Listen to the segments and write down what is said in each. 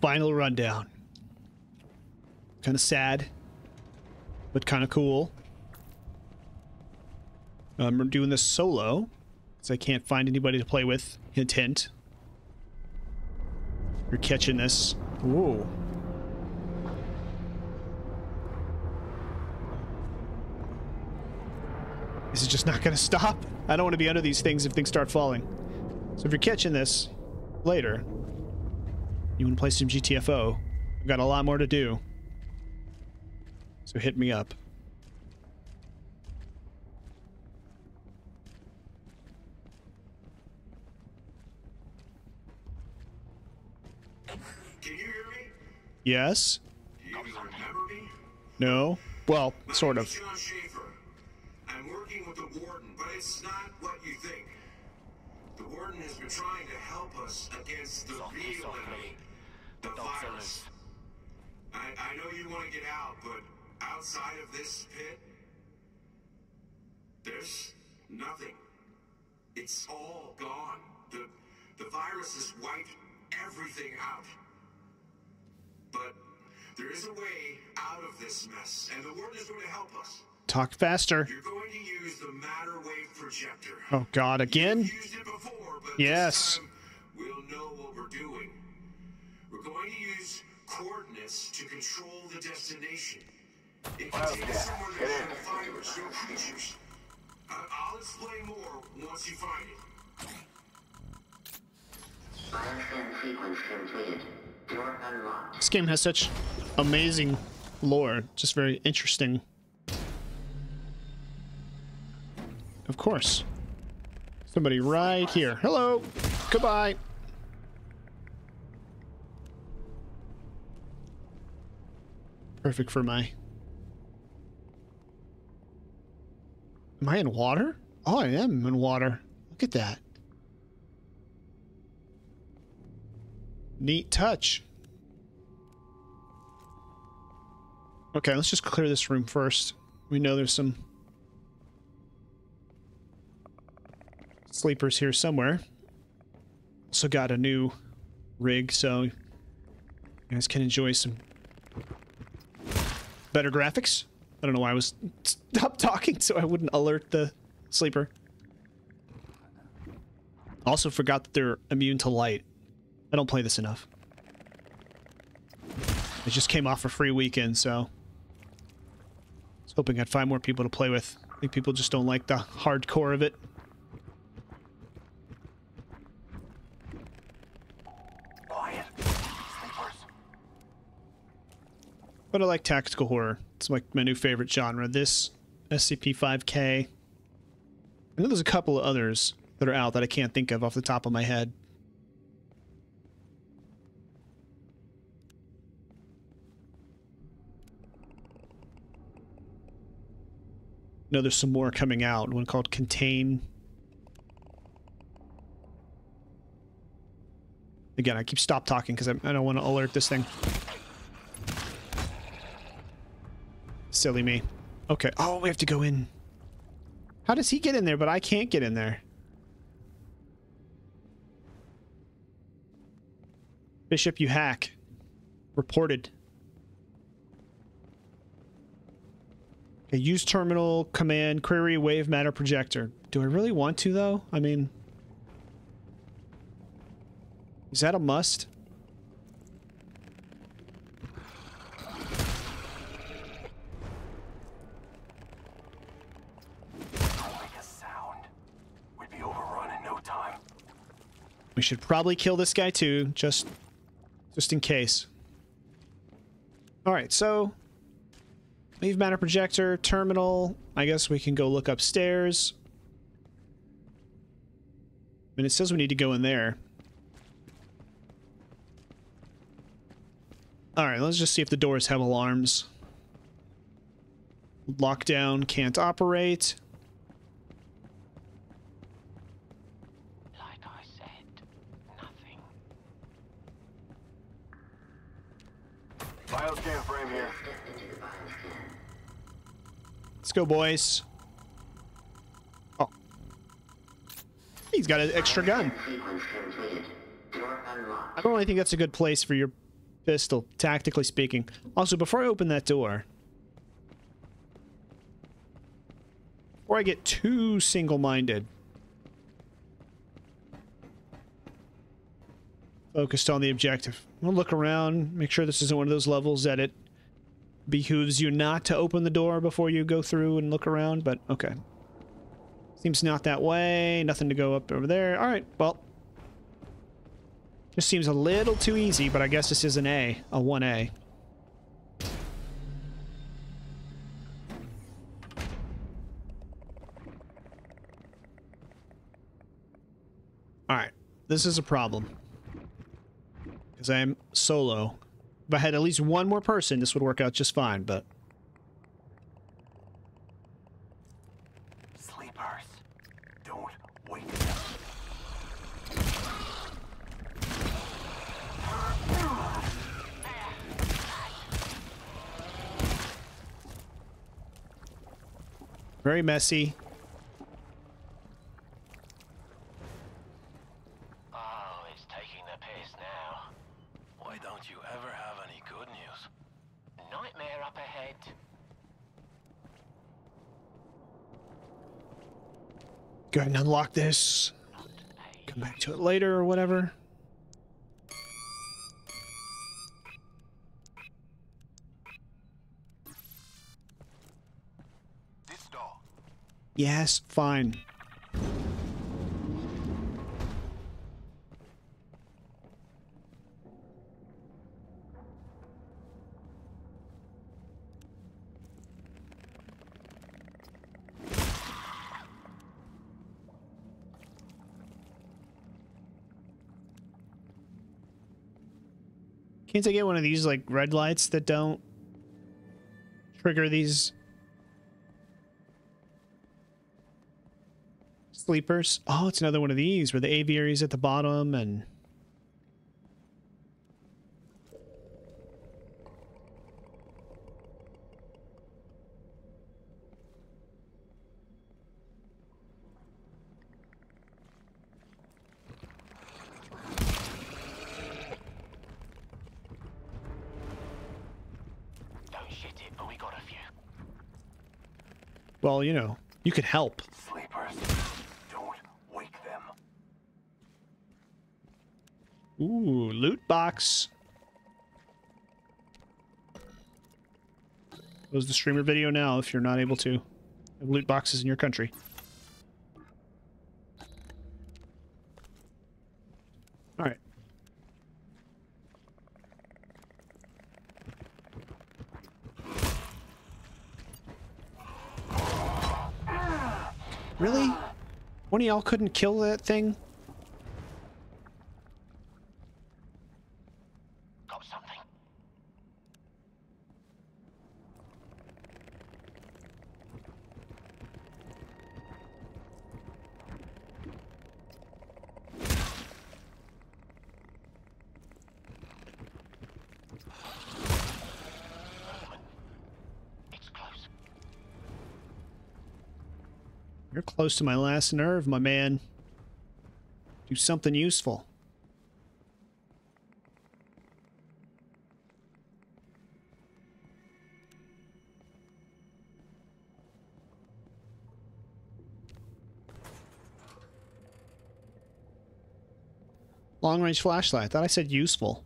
final rundown. Kind of sad, but kind of cool. I'm doing this solo, because I can't find anybody to play with. Hint, hint. You're catching this. Ooh. Is it just not going to stop? I don't want to be under these things if things start falling. So if you're catching this later, you want to play some GTFO, I've got a lot more to do. So hit me up. Can you hear me? Yes. Do you remember me? No. Well, sort of. With the Warden, but it's not what you think. The Warden has been trying to help us against the real enemy, the virus. I know you want to get out, but outside of this pit, there's nothing. It's all gone. The virus has wiped everything out. But there is a way out of this mess, and the Warden is going to help us. Talk faster. You're going to use the matter wave projector. Oh God, again? You've used it before, but yes. This time we'll know what we're doing. We're going to use coordinates to control the destination. It contains somewhere to find the virus, no creatures. I'll explain more once you find it. Bioscan sequence completed. Door unlocked. This game has such amazing lore. Just very interesting. Of course. Somebody right here. Hello. Goodbye. Perfect for my... Am I in water? Oh, I am in water. Look at that. Neat touch. Okay, let's just clear this room first. We know there's some... sleepers here somewhere. Also got a new rig, so you guys can enjoy some better graphics. I don't know why I was stopped talking so I wouldn't alert the sleeper. Also forgot that they're immune to light. I don't play this enough. It just came off a free weekend, so I was hoping I'd find more people to play with. I think people just don't like the hardcore of it. But I like tactical horror. It's like my new favorite genre. This, SCP-5K. I know there's a couple of others that are out that I can't think of off the top of my head. I know there's some more coming out. One called Contain. Again, I keep stop talking because I don't want to alert this thing. Silly me. Okay. Oh, we have to go in. How does he get in there, but I can't get in there? Bishop, you hack. Reported. Okay, use terminal, command, query, wave, matter, projector. Do I really want to, though? I mean... is that a must? We should probably kill this guy too, just in case. Alright, so leave matter projector, terminal. I guess we can go look upstairs. And it says we need to go in there. Alright, let's just see if the doors have alarms. Lockdown, can't operate. Bioscan frame here. Let's go, boys. Oh. He's got an extra gun. I don't really think that's a good place for your pistol, tactically speaking. Also, before I open that door, before I get too single-minded, focused on the objective, I'm gonna look around, make sure this isn't one of those levels that it behooves you not to open the door before you go through and look around, but okay. Seems not that way. Nothing to go up over there. All right, well, just seems a little too easy, but I guess this is an a 1A. All right, this is a problem because I'm solo. If I had at least one more person, this would work out just fine, but sleepers, don't wake up. Very messy. Go ahead and unlock this. Come back to it later or whatever. This door. Yes, fine. Can't I get one of these, like, red lights that don't trigger these sleepers? Oh, it's another one of these where the aviary's at the bottom and... Well, you know, you could help. Sleepers, don't wake them. Ooh, loot box. Close the streamer video now if you're not able to have loot boxes in your country. All right. Really? One of y'all couldn't kill that thing? Got something. It's close. You're close to my last nerve, my man. Do something useful. Long-range flashlight. I thought I said useful.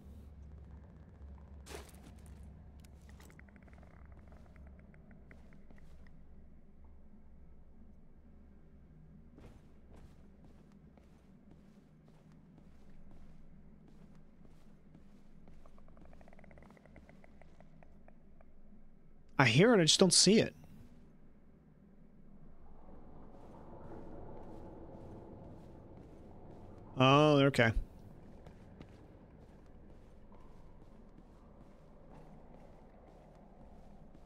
I hear it, I just don't see it. Oh, okay.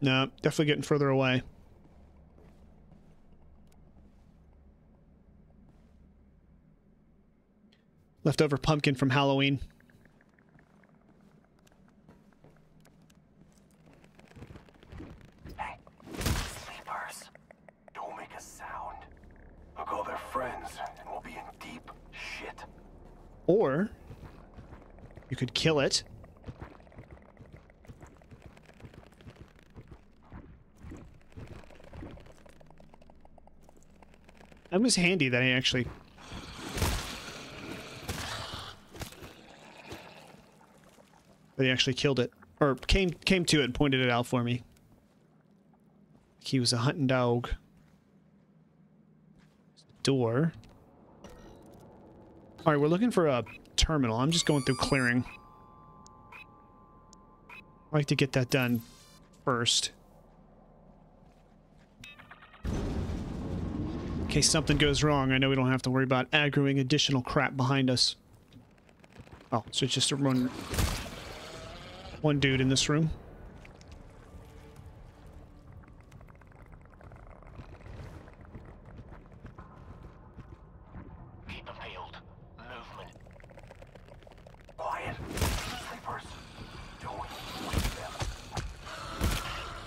No, definitely getting further away. Leftover pumpkin from Halloween. Or you could kill it That was handy that I actually... But he actually killed it. Or came to it and pointed it out for me. He was a hunting dog. Door. Alright, we're looking for a terminal. I'm just going through clearing. I like to get that done first. In case something goes wrong, I know we don't have to worry about aggroing additional crap behind us. Oh, so it's just a run... One dude in this room. Keep the field. Movement. Quiet. Sleepers.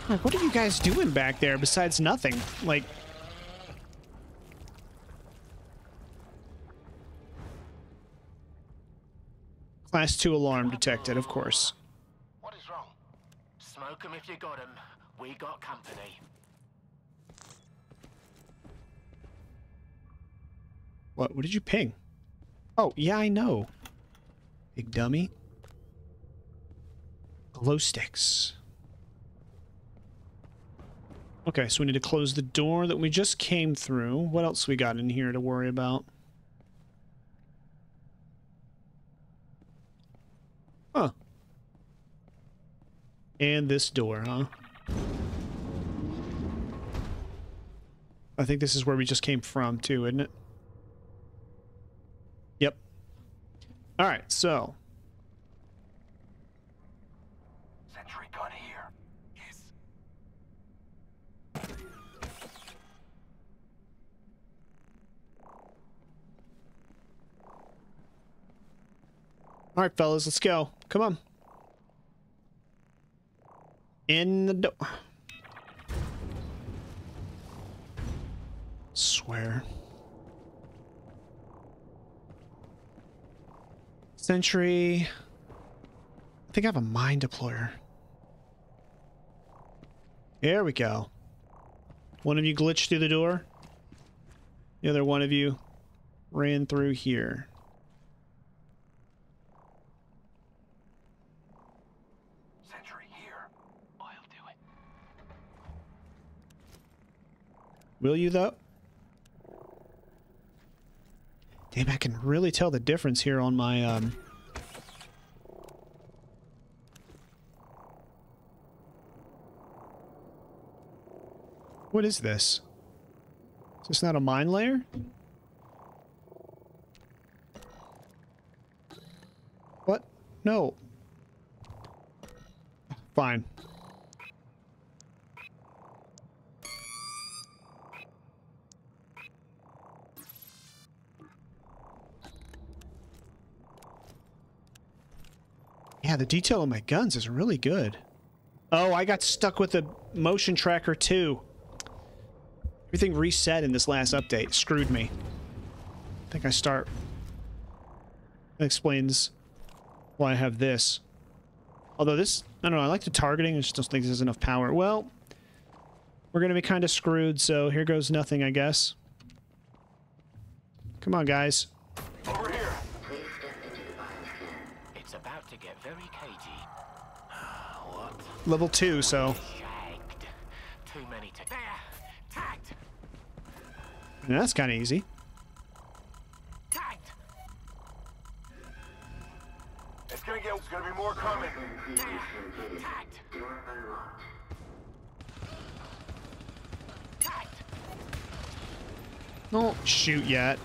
Like, what are you guys doing back there besides nothing? Like... Class 2 alarm detected, of course. Smoke 'em if you got 'em. We got company. What? What did you ping? Oh, yeah, I know. Big dummy. Glow sticks. Okay, so we need to close the door that we just came through. What else we got in here to worry about? Huh. And this door, huh? I think this is where we just came from, too, isn't it? Yep. Alright, so... Sentry gun here. Yes. Alright, fellas, let's go. Come on. In the door. Swear. Sentry. I think I have a mine deployer. There we go. One of you glitched through the door. The other one of you ran through here. Will you, though? Damn, I can really tell the difference here on my, What is this? Is this not a mine layer? What? No. Fine. Yeah, the detail on my guns is really good. Oh, I got stuck with the motion tracker too. Everything reset in this last update. Screwed me. I think I start. That explains why I have this. Although this, I don't know, I like the targeting. I just don't think this has enough power. Well, we're going to be kind of screwed, so here goes nothing, I guess. Come on, guys. Over here. Very cagey. What? Level 2, so. Shagged. Too many to there. Tagged. Yeah, that's kind of easy. Tagged. It's gonna be more coming. There. Tagged. Tagged. Don't shoot yet.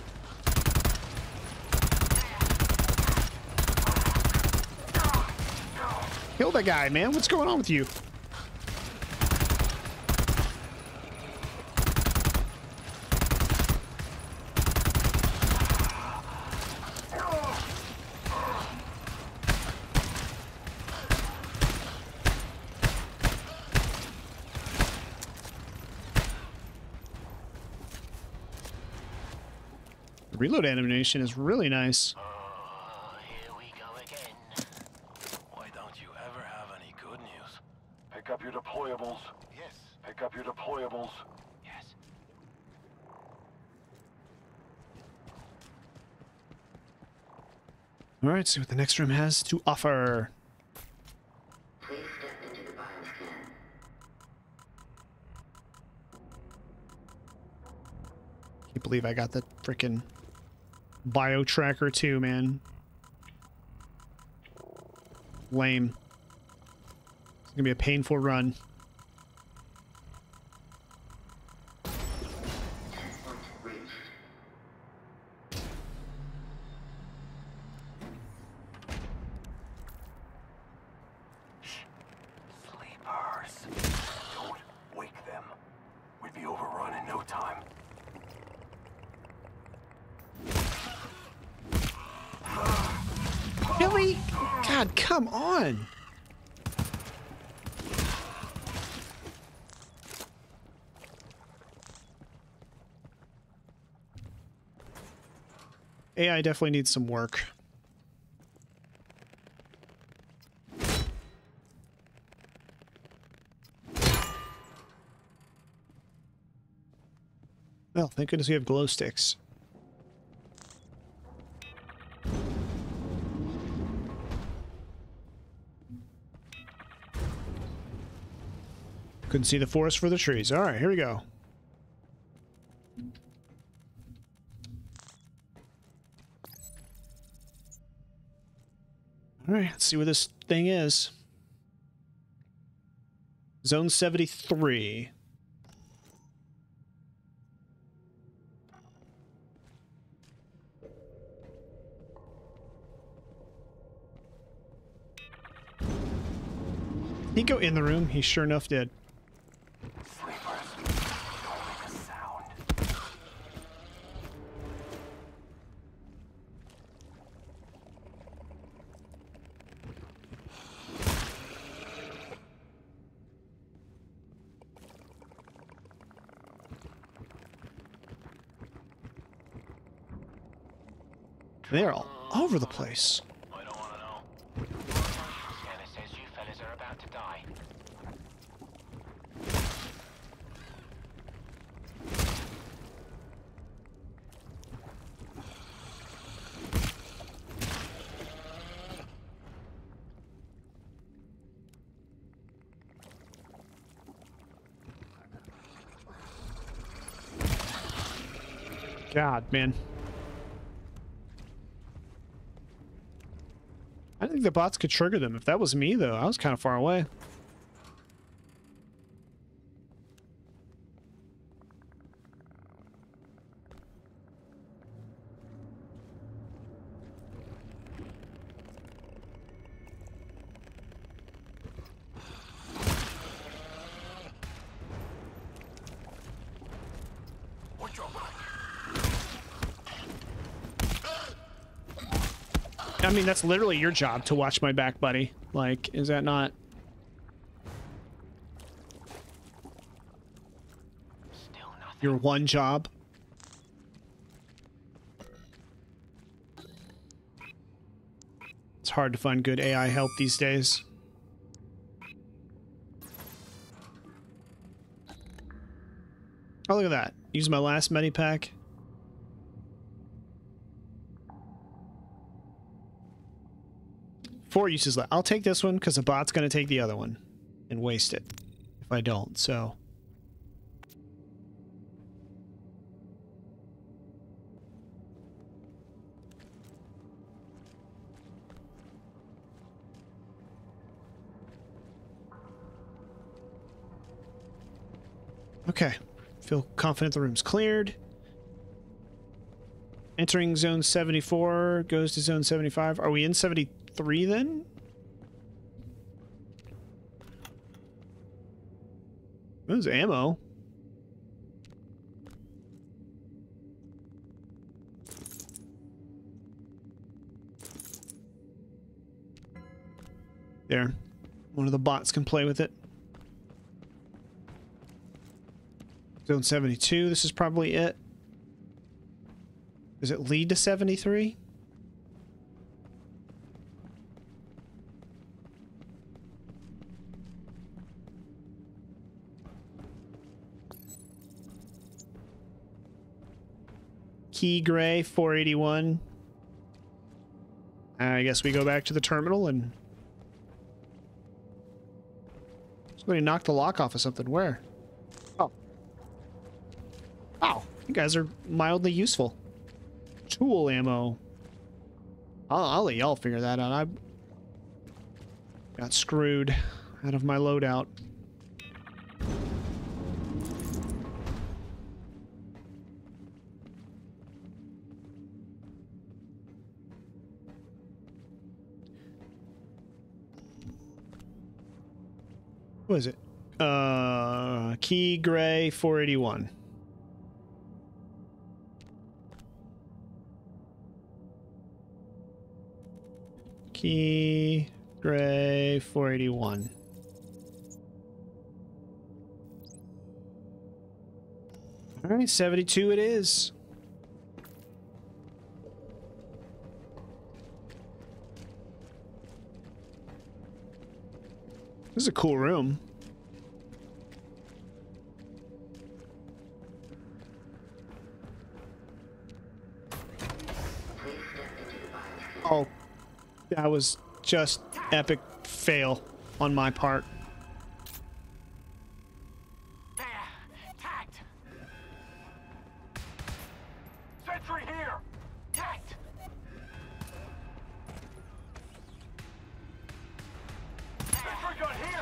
Kill that guy, man. What's going on with you? The reload animation is really nice. Pick up your deployables. Yes. All right, see what the next room has to offer. Please step into the biome scan. Can't believe I got that freaking bio tracker too, man. Lame. It's gonna be a painful run. AI definitely needs some work. Well, thank goodness we have glow sticks. Couldn't see the forest for the trees. All right, here we go. All right, let's see what this thing is. Zone 73. He'd go in the room. He sure enough did. They're all over the place. I don't want to know. Scanner says you fellas are about to die. God, man. I think the bots could trigger them. If that was me, though, I was kind of far away. I mean, that's literally your job, to watch my back, buddy. Like, is that not? Still nothing. Your one job? It's hard to find good AI help these days. Oh, look at that. Use my last medipack. Four uses left. I'll take this one because the bot's going to take the other one and waste it if I don't, so. Okay. Feel confident the room's cleared. Entering zone 74 goes to zone 75. Are we in 72? Three then? There's ammo. There. One of the bots can play with it. Zone 72. This is probably it. Does it lead to 73? Key Gray 481. I guess we go back to the terminal and... Somebody knocked the lock off of something. Where? Oh. Wow. You guys are mildly useful. Tool ammo. I'll let y'all figure that out. I got screwed out of my loadout. What is it? Key Gray 481. Key Gray 481. All right, 72 it is. This is a cool room. Oh, that was just epic fail on my part.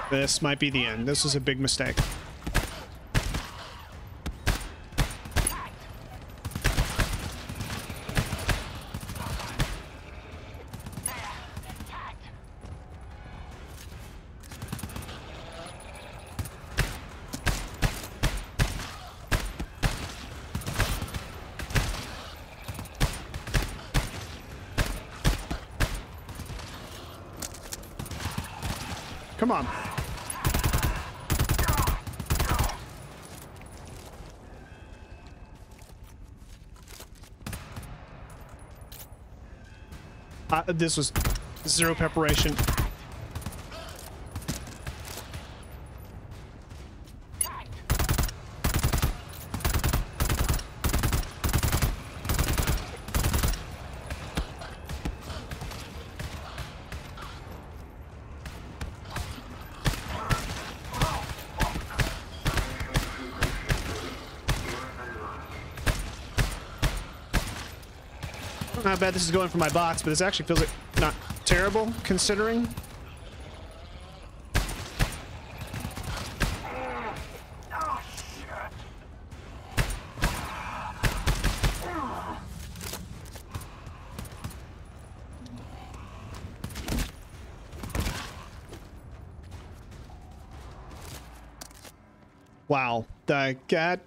This might be the end. This was a big mistake. Come on. This was zero preparation. Not bad. This is going for my box, but this actually feels like not terrible considering. Oh, shit. Wow, that.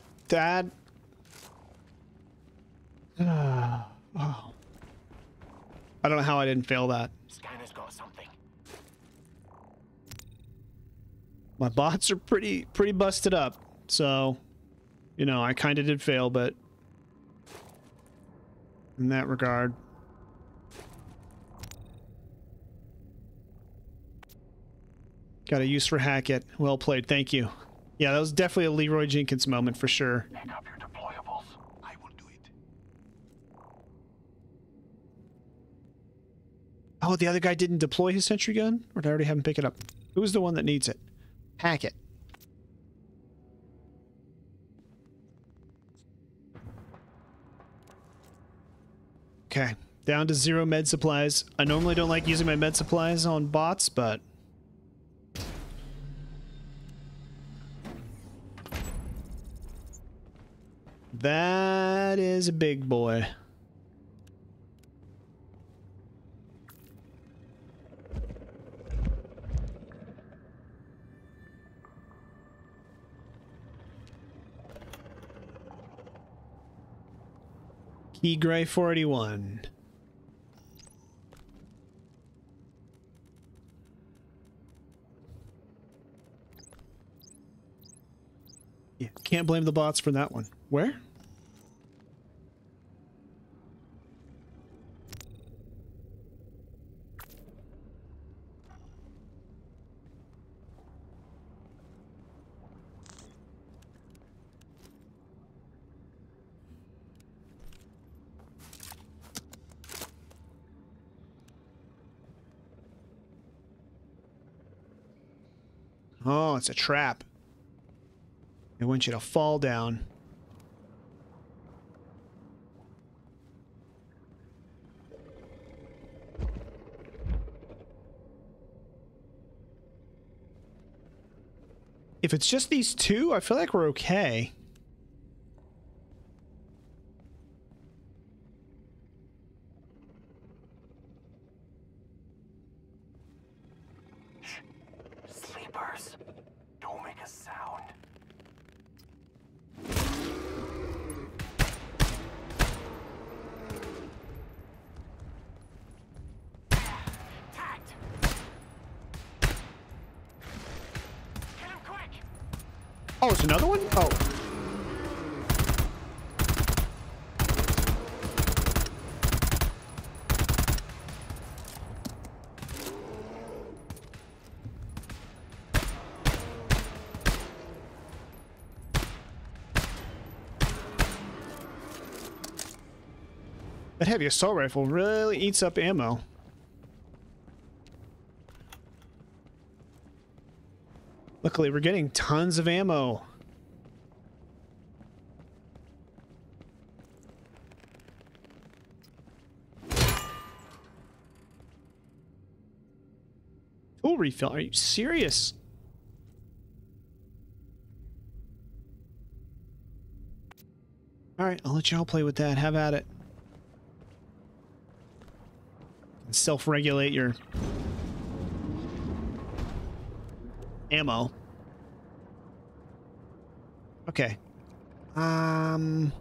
Oh. I don't know how I didn't fail that. Scanner's got something. My bots are pretty busted up, so you know I kind of did fail, but in that regard, got a use for Hackett. Well played, thank you. Yeah, that was definitely a Leroy Jenkins moment for sure. Pick up your deployables. Oh, the other guy didn't deploy his sentry gun? Or did I already have him pick it up? Who's the one that needs it? Hack it. Okay, down to 0 med supplies. I normally don't like using my med supplies on bots, but... that is a big boy. Key Gray 481. Yeah, can't blame the bots for that one. Where? Oh, it's a trap. They want you to fall down. If it's just these two, I feel like we're okay. Sleepers, don't make a sound. Oh, it's another one? Oh. That heavy assault rifle really eats up ammo. Luckily, we're getting tons of ammo. Tool refill? Are you serious? All right, I'll let y'all play with that. Have at it. Self-regulate your ammo. Okay. I think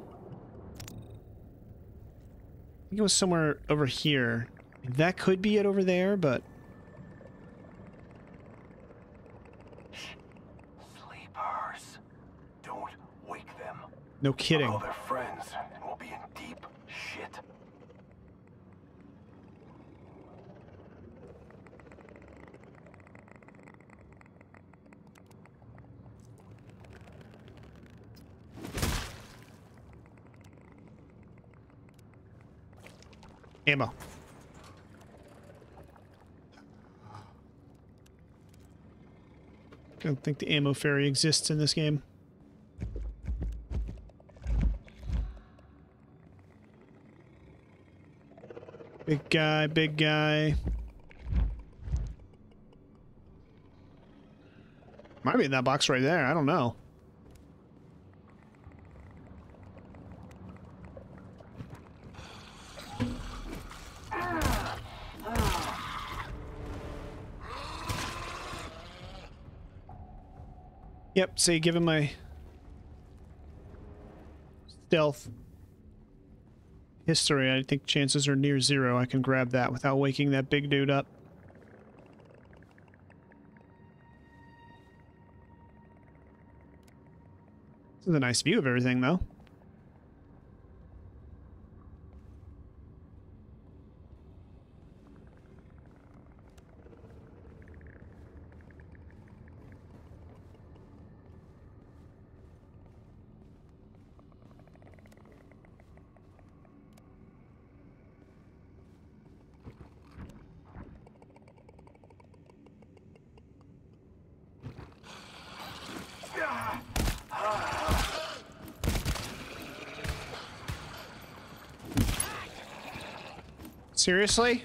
it was somewhere over here. That could be it over there, but sleepers, don't wake them. No kidding. Follow their friends and we'll be in deep shit. Ammo. I don't think the ammo fairy exists in this game. Big guy, big guy. Might be in that box right there. I don't know. Yep, so you give him my stealth history. I think chances are near zero. I can grab that without waking that big dude up. This is a nice view of everything, though. Seriously?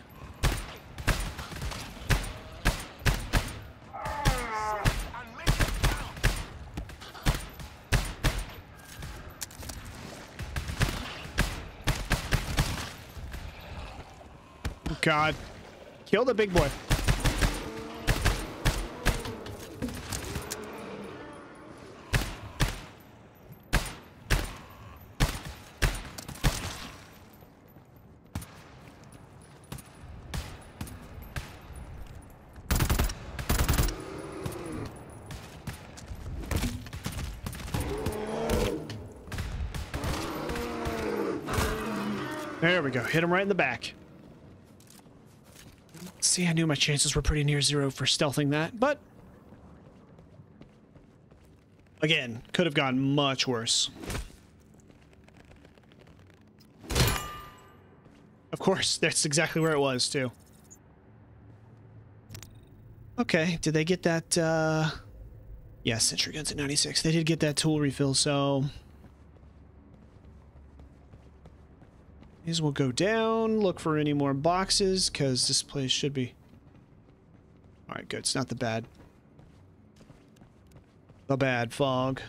Oh God. Kill the big boy. There we go. Hit him right in the back. See, I knew my chances were pretty near zero for stealthing that, but again, could have gone much worse. Of course, that's exactly where it was, too. Okay, did they get that Yes, sentry guns at 96. They did get that tool refill, so... these will go down. Look for any more boxes, because this place should be... alright, good. It's not the bad. The bad fog.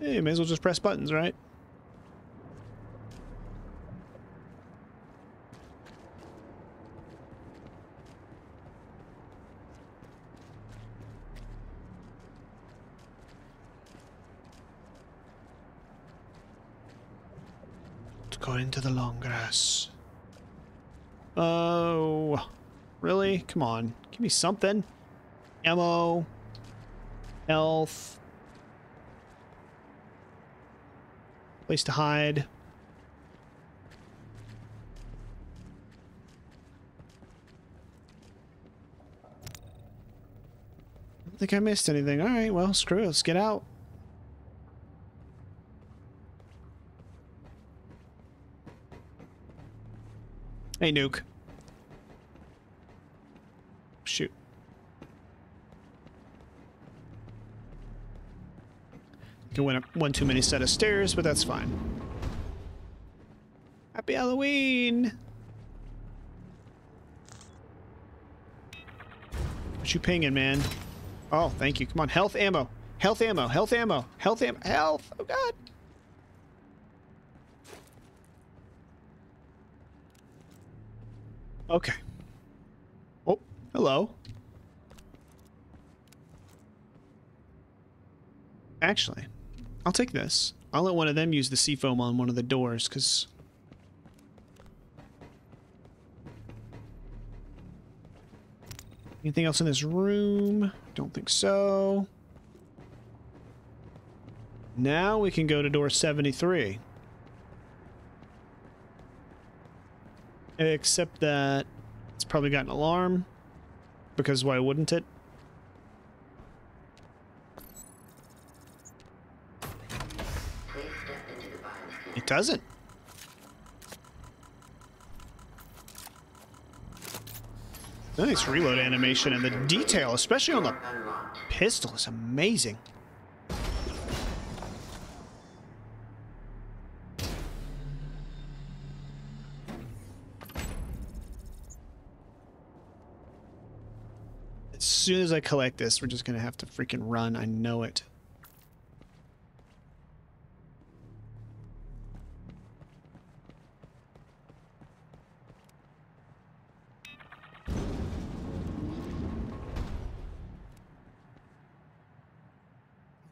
Hey, may as well just press buttons, right? Go into the long grass. Oh, really? Come on. Give me something. Ammo. Health. Place to hide. I don't think I missed anything. All right, well, screw it. Let's get out. Hey, Nuke. Shoot. You went up one too many set of stairs, but that's fine. Happy Halloween! What you pinging, man? Oh, thank you. Come on, health ammo. Health ammo. Health ammo. Health ammo. Health! Oh, God! Okay. Oh, hello. Actually, I'll take this. I'll let one of them use the seafoam on one of the doors, because... anything else in this room? Don't think so. Now we can go to door 73. Except that it's probably got an alarm, because why wouldn't it? It doesn't. Nice reload animation, and the detail, especially on the pistol, is amazing. As soon as I collect this, we're just gonna have to freaking run. I know it.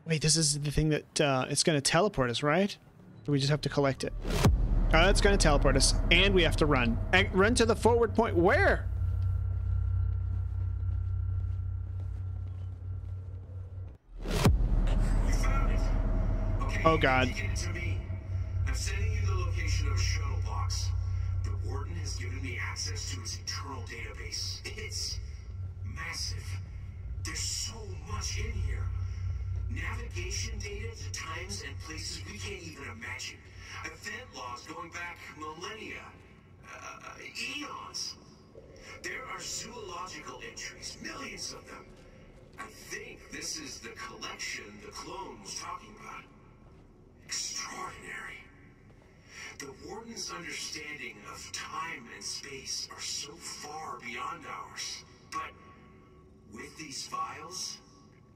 Wait, this is the thing that it's gonna teleport us, right? Or we just have to collect it. Oh, it's gonna teleport us, and we have to run. Run to the forward point. Where? Oh God. I'm sending you the location of Shuttlebox. The Warden has given me access to its internal database. It's massive. There's so much in here. Navigation data to times and places we can't even imagine. Event logs going back millennia. Eons. There are zoological entries, millions of them. I think this is the collection the clone was talking about. Extraordinary. The Warden's understanding of time and space are so far beyond ours. But with these files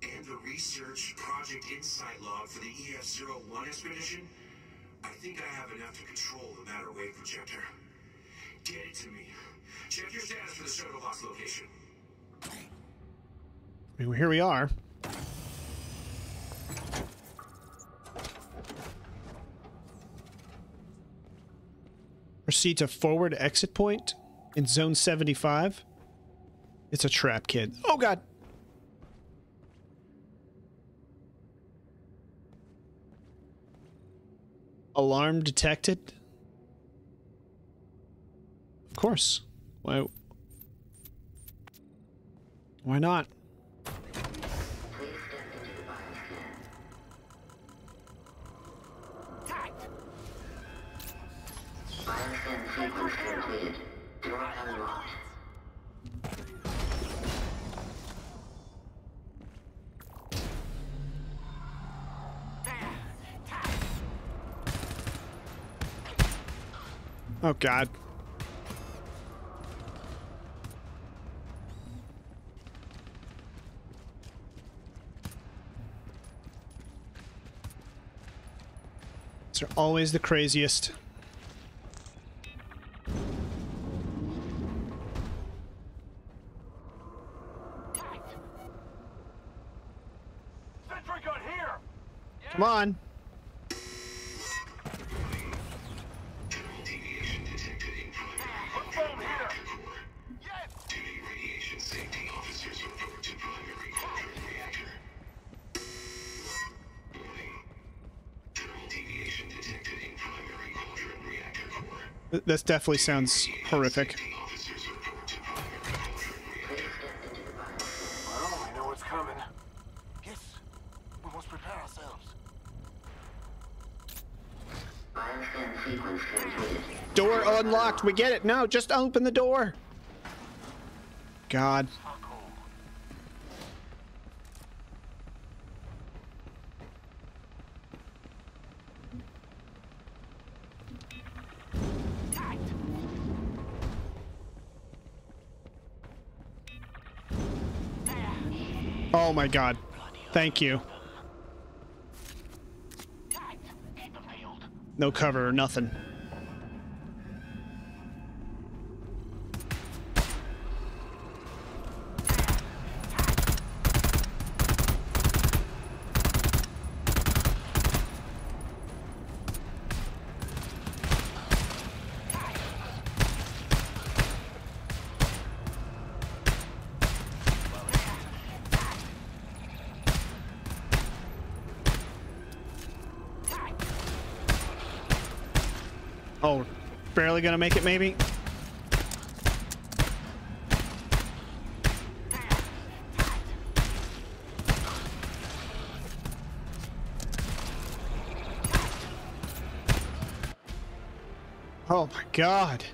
and the research project insight log for the EF-01 expedition, I think I have enough to control the matter wave projector. Get it to me. Check your status for the Shuttlebox location. Here we are. Proceed to forward exit point in zone 75. It's a trap, kid. Oh, God. Alarm detected. Of course. Why not? Oh, God. These are always the craziest. Come on. This definitely sounds horrific. Well, we know what's coming. Yes, we must prepare ourselves. Door unlocked. We get it. No, just open the door. God. Oh my God. Thank you. No cover or nothing. Oh, barely gonna make it, maybe? Oh my God.